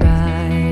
Right.